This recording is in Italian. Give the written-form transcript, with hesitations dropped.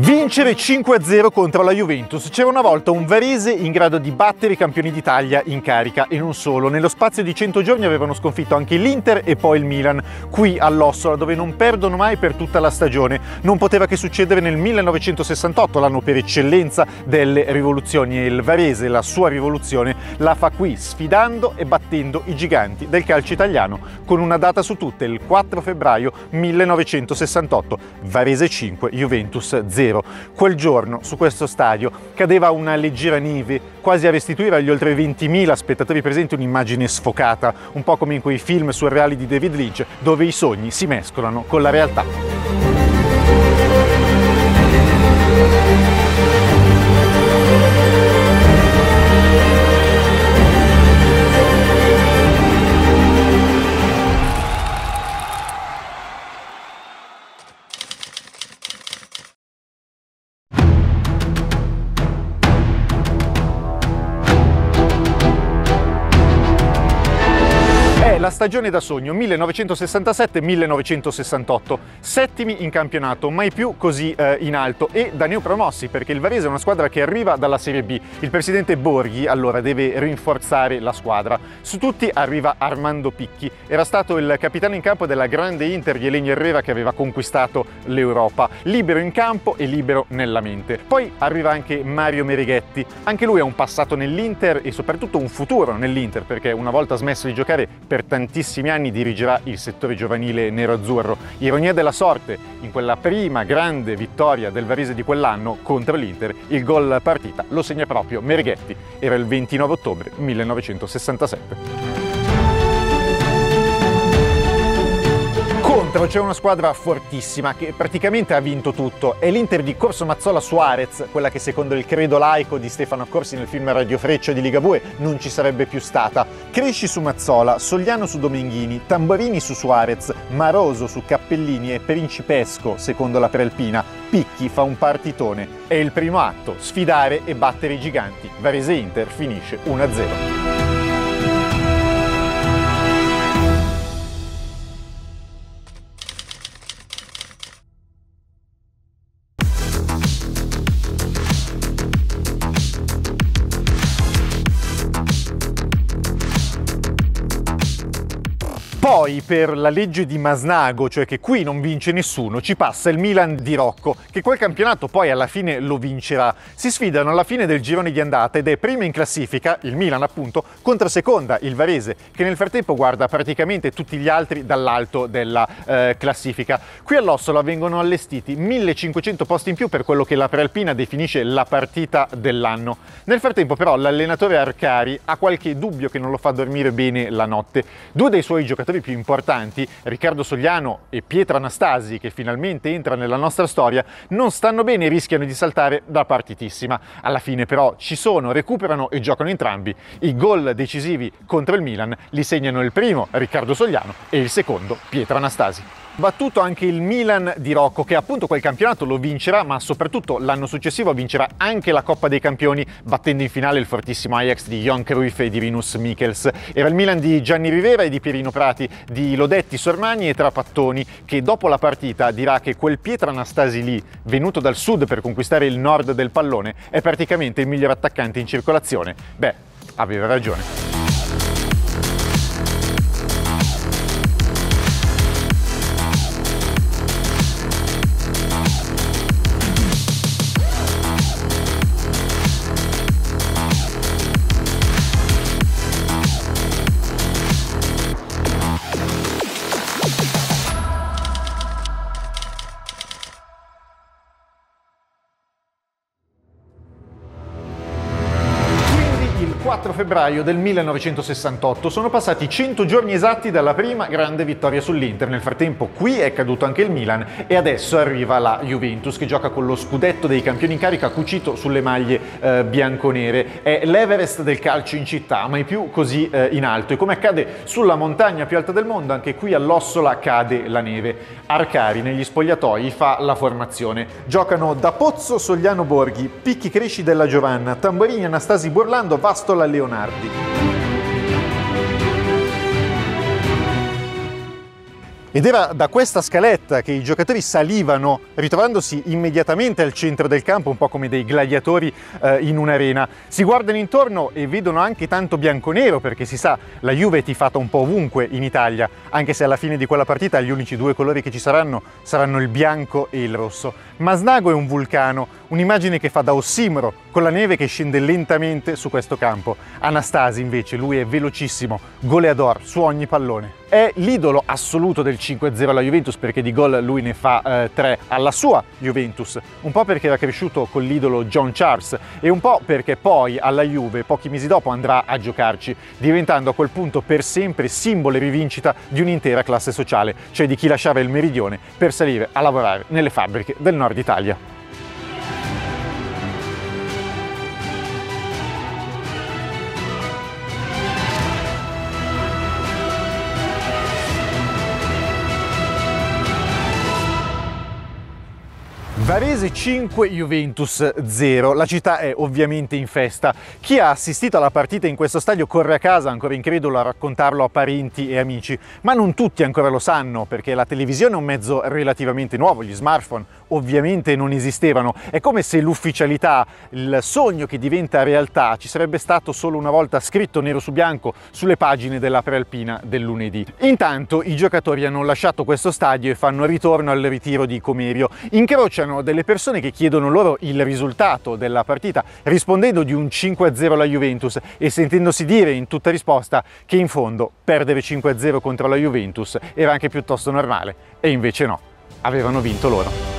Vincere 5-0 contro la Juventus. C'era una volta un Varese in grado di battere i campioni d'Italia in carica, e non solo. Nello spazio di 100 giorni avevano sconfitto anche l'Inter e poi il Milan, qui all'Ossola, dove non perdono mai per tutta la stagione. Non poteva che succedere nel 1968, l'anno per eccellenza delle rivoluzioni, e il Varese la sua rivoluzione la fa qui, sfidando e battendo i giganti del calcio italiano, con una data su tutte, il 4 febbraio 1968, Varese 5, Juventus 0. Quel giorno, su questo stadio, cadeva una leggera neve, quasi a restituire agli oltre 20.000 spettatori presenti un'immagine sfocata, un po' come in quei film surreali di David Lynch, dove i sogni si mescolano con la realtà. Stagione da sogno, 1967-1968, settimi in campionato, mai più così in alto, e da neopromossi, perché il Varese è una squadra che arriva dalla Serie B. Il presidente Borghi allora deve rinforzare la squadra. Su tutti arriva Armando Picchi, era stato il capitano in campo della grande Inter di Helenio Herrera, che aveva conquistato l'Europa, libero in campo e libero nella mente. Poi arriva anche Mario Merighetti, anche lui ha un passato nell'Inter e soprattutto un futuro nell'Inter, perché una volta smesso di giocare per tantissimi anni dirigerà il settore giovanile nero-azzurro. Ironia della sorte, in quella prima grande vittoria del Varese di quell'anno contro l'Inter, il gol partita lo segna proprio Merighetti. Era il 29 ottobre 1967. Contro c'è una squadra fortissima che praticamente ha vinto tutto, è l'Inter di Corso Mazzola Suarez, quella che secondo il credo laico di Stefano Corsi nel film Radio Freccia di Ligabue non ci sarebbe più stata. Cresci su Mazzola, Sogliano su Domenghini, Tamborini su Suarez, Maroso su Cappellini e principesco secondo La Prealpina, Picchi fa un partitone. È il primo atto, sfidare e battere i giganti. Varese Inter finisce 1-0. Poi per la legge di Masnago, cioè che qui non vince nessuno, ci passa il Milan di Rocco, che quel campionato poi alla fine lo vincerà. Si sfidano alla fine del girone di andata ed è prima in classifica, il Milan appunto, contro seconda, il Varese, che nel frattempo guarda praticamente tutti gli altri dall'alto della classifica. Qui all'Ossola vengono allestiti 1500 posti in più per quello che la Prealpina definisce la partita dell'anno. Nel frattempo però l'allenatore Arcari ha qualche dubbio che non lo fa dormire bene la notte. Due dei suoi giocatori più importanti, Riccardo Sogliano e Pietro Anastasi, che finalmente entra nella nostra storia, non stanno bene e rischiano di saltare da partitissima. Alla fine però ci sono, recuperano e giocano entrambi. I gol decisivi contro il Milan li segnano il primo Riccardo Sogliano e il secondo Pietro Anastasi. Battuto anche il Milan di Rocco, che appunto quel campionato lo vincerà, ma soprattutto l'anno successivo vincerà anche la Coppa dei Campioni, battendo in finale il fortissimo Ajax di Jon Cruyff e di Rinus Michels. Era il Milan di Gianni Rivera e di Pierino Prati, di Lodetti, Sormani e Trapattoni, che dopo la partita dirà che quel Pietro Anastasi lì, venuto dal sud per conquistare il nord del pallone, è praticamente il miglior attaccante in circolazione. Beh, aveva ragione. Febbraio del 1968, sono passati 100 giorni esatti dalla prima grande vittoria sull'Inter. Nel frattempo qui è caduto anche il Milan e adesso arriva la Juventus, che gioca con lo scudetto dei campioni in carica cucito sulle maglie bianconere. È l'Everest del calcio in città, mai più così in alto, e come accade sulla montagna più alta del mondo, anche qui all'Ossola cade la neve. Arcari negli spogliatoi fa la formazione. Giocano da Pozzo, Sogliano, Borghi, Picchi, Cresci, Della Giovanna, Tamborini, Anastasi, Burlando, Vastola, Leone. Ed era da questa scaletta che i giocatori salivano, ritrovandosi immediatamente al centro del campo, un po' come dei gladiatori in un'arena. Si guardano intorno e vedono anche tanto bianconero, perché si sa, la Juve è tifata un po' ovunque in Italia, anche se alla fine di quella partita gli unici due colori che ci saranno saranno il bianco e il rosso. Masnago è un vulcano, un'immagine che fa da ossimoro, con la neve che scende lentamente su questo campo. Anastasi invece, lui è velocissimo, goleador su ogni pallone. È l'idolo assoluto del 5-0 alla Juventus, perché di gol lui ne fa 3 alla sua Juventus, un po' perché era cresciuto con l'idolo John Charles e un po' perché poi alla Juve pochi mesi dopo andrà a giocarci, diventando a quel punto per sempre simbolo e rivincita di un'intera classe sociale, cioè di chi lasciava il meridione per salire a lavorare nelle fabbriche del nord Italia. Varese 5, Juventus 0. La città è ovviamente in festa. Chi ha assistito alla partita in questo stadio corre a casa, ancora incredulo, a raccontarlo a parenti e amici. Ma non tutti ancora lo sanno, perché la televisione è un mezzo relativamente nuovo, gli smartphone ovviamente non esistevano. È come se l'ufficialità, il sogno che diventa realtà, ci sarebbe stato solo una volta scritto nero su bianco sulle pagine della Prealpina del lunedì. Intanto i giocatori hanno lasciato questo stadio e fanno ritorno al ritiro di Comerio. Incrociano delle persone che chiedono loro il risultato della partita, rispondendo di un 5-0 alla Juventus e sentendosi dire in tutta risposta che in fondo perdere 5-0 contro la Juventus era anche piuttosto normale, e invece no, avevano vinto loro.